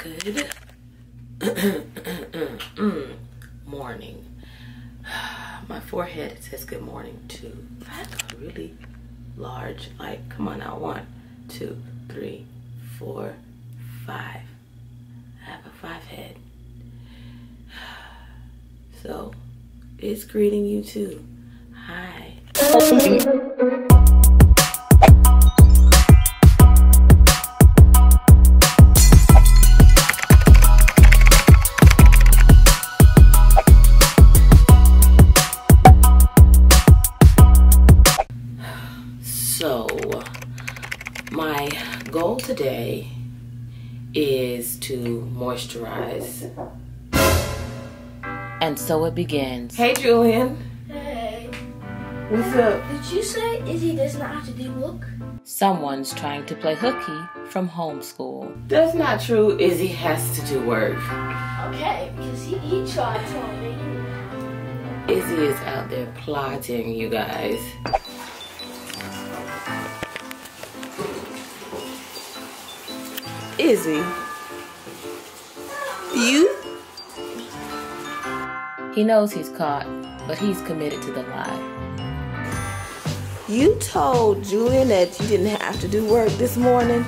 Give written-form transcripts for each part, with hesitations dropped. Good morning. My forehead says good morning too. That's really large. Like, come on now. 1, 2, 3, 4, 5. I have a 5 head. So it's greeting you too. Hi. So my goal today is to moisturize. And so it begins. Hey, Julian. Hey. What's up? Did you say Izzy does not have to do work? Someone's trying to play hooky from homeschool. That's not true. Izzy has to do work. Okay, because he tried to. Izzy is out there plotting, you guys. Izzy. You? He knows he's caught, but he's committed to the lie. You told Julian that you didn't have to do work this morning?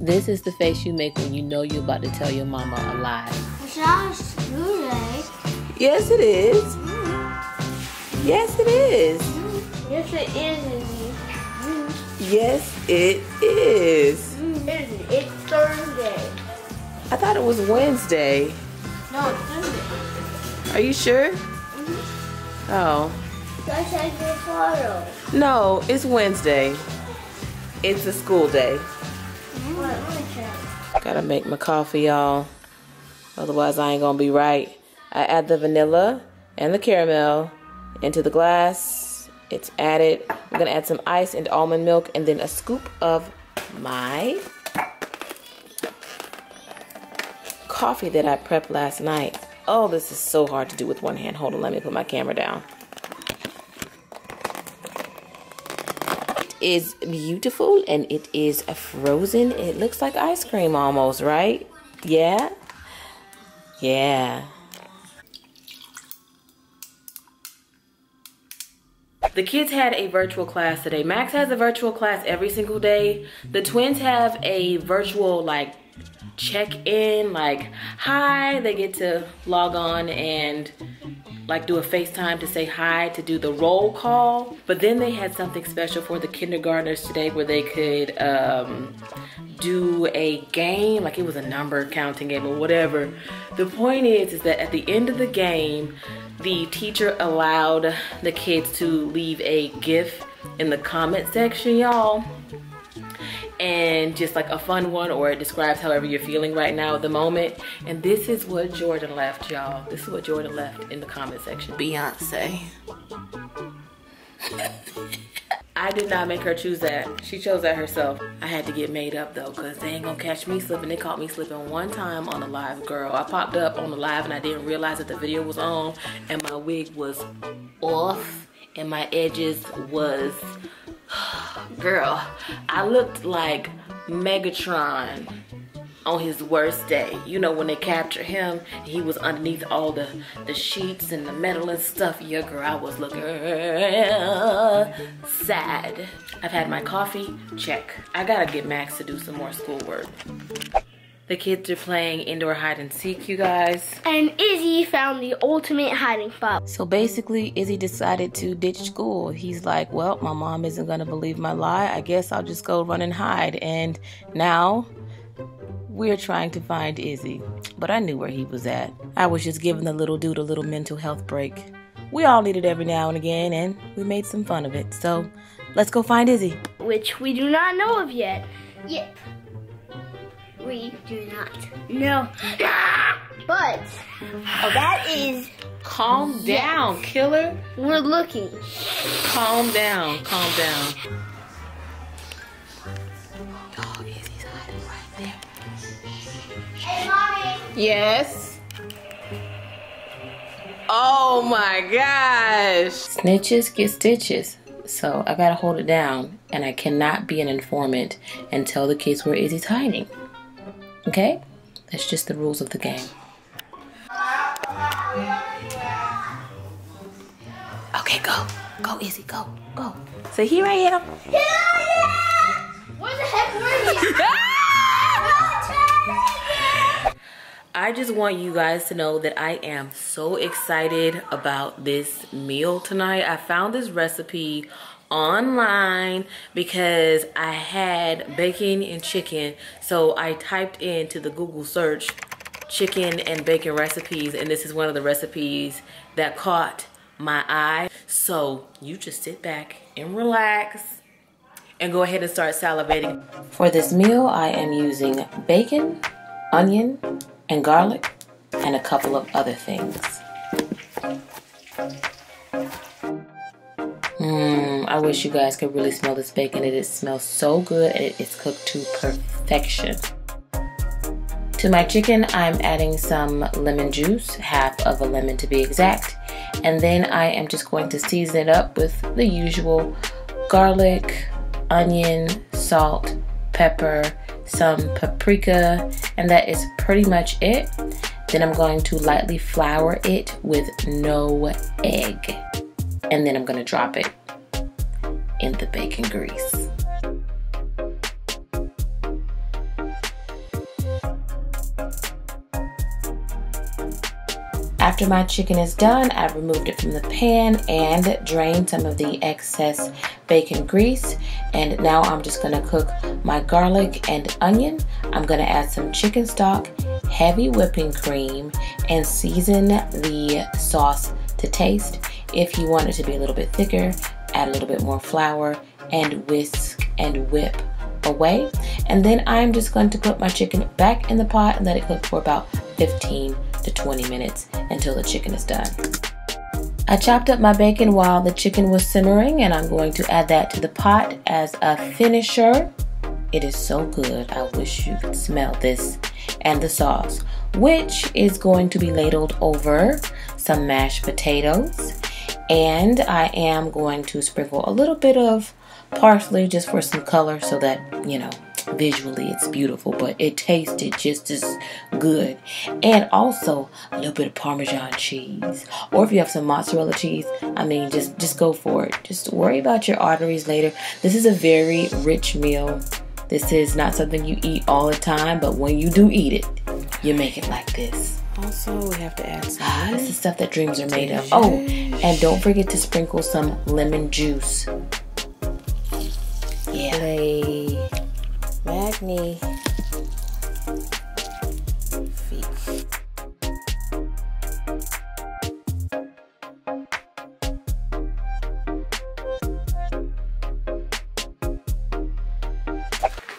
This is the face you make when you know you're about to tell your mama a lie. It's not today. Yes, it is. Mm. Yes, it is. Mm. Yes, it is. Mm. Yes, it is. Mm. It's Thursday. I thought it was Wednesday. No, it's Thursday. Are you sure? Mm-hmm. Oh. Let's take your photo. No, it's Wednesday. It's a school day. Mm-hmm. Gotta make my coffee, y'all. Otherwise, I ain't gonna be right. I add the vanilla and the caramel into the glass. It's added. I'm gonna add some ice and almond milk and then a scoop of my coffee that I prepped last night. Oh, this is so hard to do with one hand. Hold on, let me put my camera down. It is beautiful and it is frozen. It looks like ice cream almost, right? Yeah? Yeah. The kids had a virtual class today. Max has a virtual class every single day. The twins have a virtual, like, check in, like, hi. They get to log on and like do a FaceTime to say hi, to do the roll call. But then they had something special for the kindergartners today where they could do a game, like it was a number counting game or whatever. The point is that at the end of the game, the teacher allowed the kids to leave a GIF in the comment section, y'all. And just like a fun one, or it describes however you're feeling right now at the moment. And this is what Jordan left, y'all. This is what Jordan left in the comment section. Beyonce. I did not make her choose that. She chose that herself. I had to get made up though, cause they ain't gonna catch me slipping. They caught me slipping one time on a live, girl. I popped up on the live and I didn't realize that the video was on, and my wig was off and my edges was, girl, I looked like Megatron on his worst day. You know, when they captured him, he was underneath all the sheets and the metal and stuff. Yeah, girl, I was looking sad. I've had my coffee, check. I gotta get Max to do some more schoolwork. The kids are playing indoor hide and seek, you guys. And Izzy found the ultimate hiding spot. So basically, Izzy decided to ditch school. He's like, well, my mom isn't gonna believe my lie. I guess I'll just go run and hide. And now we're trying to find Izzy. But I knew where he was at. I was just giving the little dude a little mental health break. We all need it every now and again, and we made some fun of it. So let's go find Izzy. Which we do not know of yet. Yep. We do not know. But that is... Calm down, yes. Killer. We're looking. Calm down, calm down. Oh, Izzy's hiding right there. Hey, Mommy. Yes? Oh my gosh. Snitches get stitches. So I gotta hold it down, and I cannot be an informant and tell the kids where Izzy's hiding. Okay? That's just the rules of the game. Okay, go. Go, Izzy, go, go. So here I am. Here I am! Where the heck were you? I just want you guys to know that I am so excited about this meal tonight. I found this recipe online because I had bacon and chicken. So I typed into the Google search chicken and bacon recipes, and this is one of the recipes that caught my eye. So you just sit back and relax and go ahead and start salivating. For this meal, I am using bacon, onion, and garlic, and a couple of other things. I wish you guys could really smell this bacon. It smells so good, and it is cooked to perfection. To my chicken, I'm adding some lemon juice, half of a lemon to be exact, and then I am just going to season it up with the usual garlic, onion, salt, pepper, some paprika, and that is pretty much it. Then I'm going to lightly flour it with no egg, and then I'm going to drop it in the bacon grease. After my chicken is done, I've removed it from the pan and drained some of the excess bacon grease. And now I'm just gonna cook my garlic and onion. I'm gonna add some chicken stock, heavy whipping cream, and season the sauce to taste. If you want it to be a little bit thicker, add a little bit more flour and whisk and whip away. And then I'm just going to put my chicken back in the pot and let it cook for about 15 to 20 minutes until the chicken is done. I chopped up my bacon while the chicken was simmering, and I'm going to add that to the pot as a finisher. It is so good. I wish you could smell this. And the sauce, which is going to be ladled over some mashed potatoes. And I am going to sprinkle a little bit of parsley just for some color so that, you know, visually it's beautiful, but it tasted just as good. And also a little bit of Parmesan cheese, or if you have some mozzarella cheese, I mean, just go for it. Just worry about your arteries later. This is a very rich meal. This is not something you eat all the time, but when you do eat it, you make it like this. Also, we have to add some lemon. This is stuff that dreams are made of. Oh, and don't forget to sprinkle some lemon juice. Yeah. Play Magni.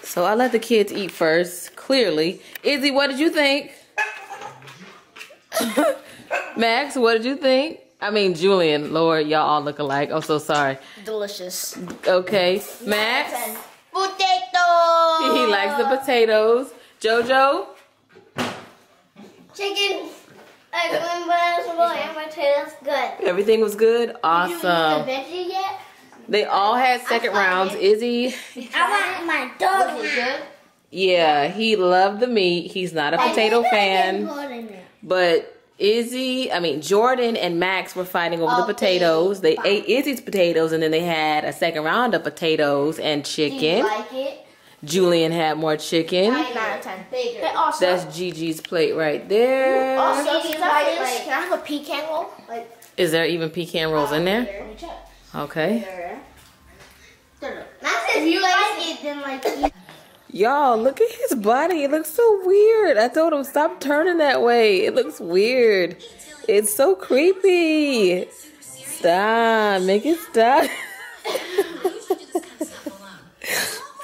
So I let the kids eat first, clearly. Izzy, what did you think? Max, what did you think? I mean, Julian, Lord, y'all all look alike. I'm so sorry. Delicious. Okay, Max? Potatoes! He likes the potatoes. JoJo? Chicken, and vegetables, and potatoes, good. Everything was good? Awesome. Did you eat the veggie yet? They all had second rounds. Izzy? I want my dog. Was it good? Yeah, he loved the meat. He's not a potato fan. But Jordan and Max were fighting over the potatoes. They ate Izzy's potatoes, and then they had a second round of potatoes and chicken. Do you like it? Julian had more chicken. 9 out of 10. Bigger. That's Gigi's plate right there. Ooh, also, do you like, can I have a pecan roll? Like, is there even pecan rolls in there? Let me check. Okay. Max says you like it, then like. Y'all, look at his body. It looks so weird. I told him, stop turning that way. It looks weird. It's so creepy. Stop. Make it stop.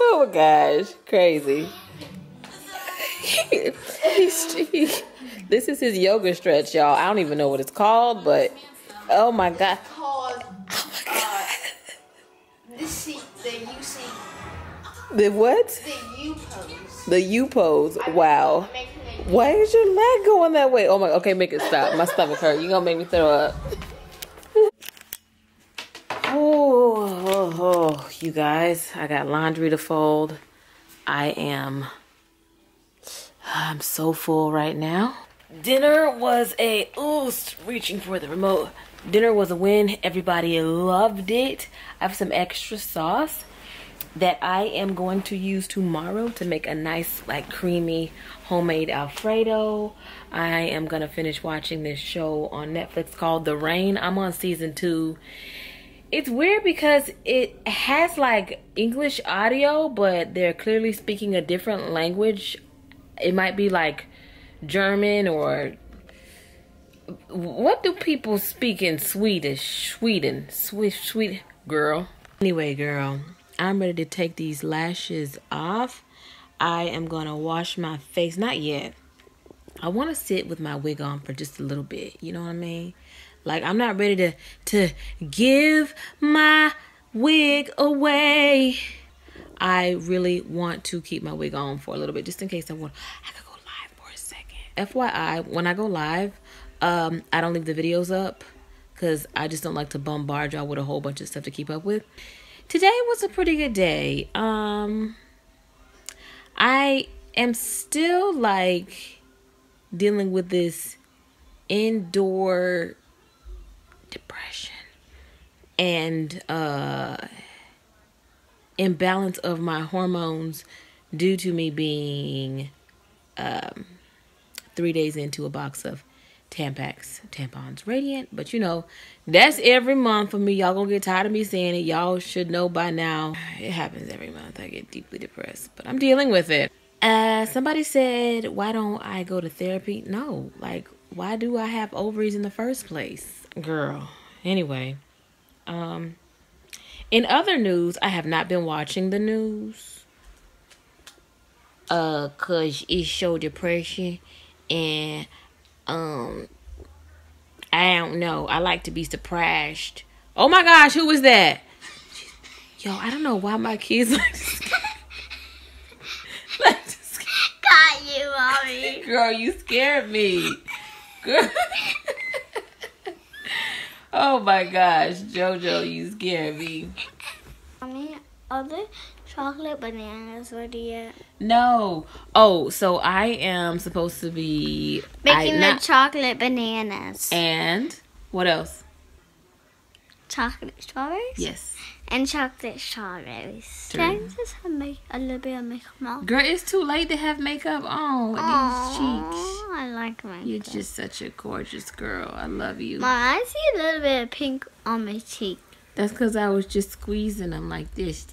Oh, my gosh. Crazy. This is his yoga stretch, y'all. I don't even know what it's called, but oh, my God. The what? The U pose. The U pose. Wow. Why is your leg going that way? Oh my. Okay, make it stop. My stomach hurt. You're gonna make me throw up. Oh, you guys! I got laundry to fold. I am I'm so full right now. Dinner was a, ooh, reaching for the remote. Dinner was a win. Everybody loved it. I have some extra sauce that I am going to use tomorrow to make a nice, like, creamy homemade Alfredo. I am gonna finish watching this show on Netflix called The Rain. I'm on season 2. It's weird because it has like English audio, but they're clearly speaking a different language. It might be like German, or what do people speak in Swedish? Sweden, sweet girl. Anyway, girl, I'm ready to take these lashes off. I am gonna wash my face. Not yet. I want to sit with my wig on for just a little bit. You know what I mean? Like, I'm not ready to give my wig away. I really want to keep my wig on for a little bit, just in case I could go live for a second. FYI, when I go live, I don't leave the videos up because I just don't like to bombard y'all with a whole bunch of stuff to keep up with. Today was a pretty good day. I am still like dealing with this indoor depression and imbalance of my hormones due to me being 3 days into a box of Tampax, tampons, Radiant. But you know, that's every month for me. Y'all gonna get tired of me saying it. Y'all should know by now. It happens every month. I get deeply depressed, but I'm dealing with it. Somebody said, why don't I go to therapy? No, like, why do I have ovaries in the first place? Girl, anyway. In other news, I have not been watching the news. Cause it showed depression and I don't know. I like to be surprised. Oh my gosh, who was that? Yo, I don't know why my kids got you, mommy. Girl, you scared me. Girl. Oh my gosh, JoJo, you scared me. Mommy, other chocolate bananas ready yet? No. Oh, so I am supposed to be making the chocolate bananas. And what else? Chocolate strawberries? Yes. And chocolate strawberries. Can I just make a little bit of makeup? Girl, it's too late to have makeup on. Aww, these cheeks. I like makeup. You're just such a gorgeous girl. I love you. Mom, I see a little bit of pink on my cheek. That's because I was just squeezing them like this.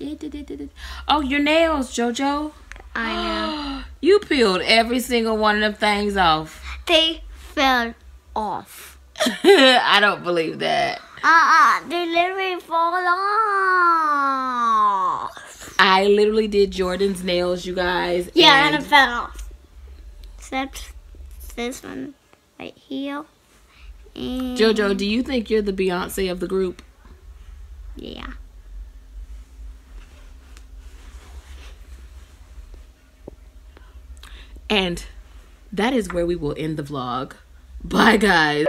Oh, your nails, JoJo. I know. You peeled every single one of them things off. They fell off. I don't believe that. They literally fall off. I literally did Jordan's nails, you guys. Yeah, and it fell off. Except this one right here. And JoJo, do you think you're the Beyoncé of the group? Yeah. And that is where we will end the vlog. Bye, guys.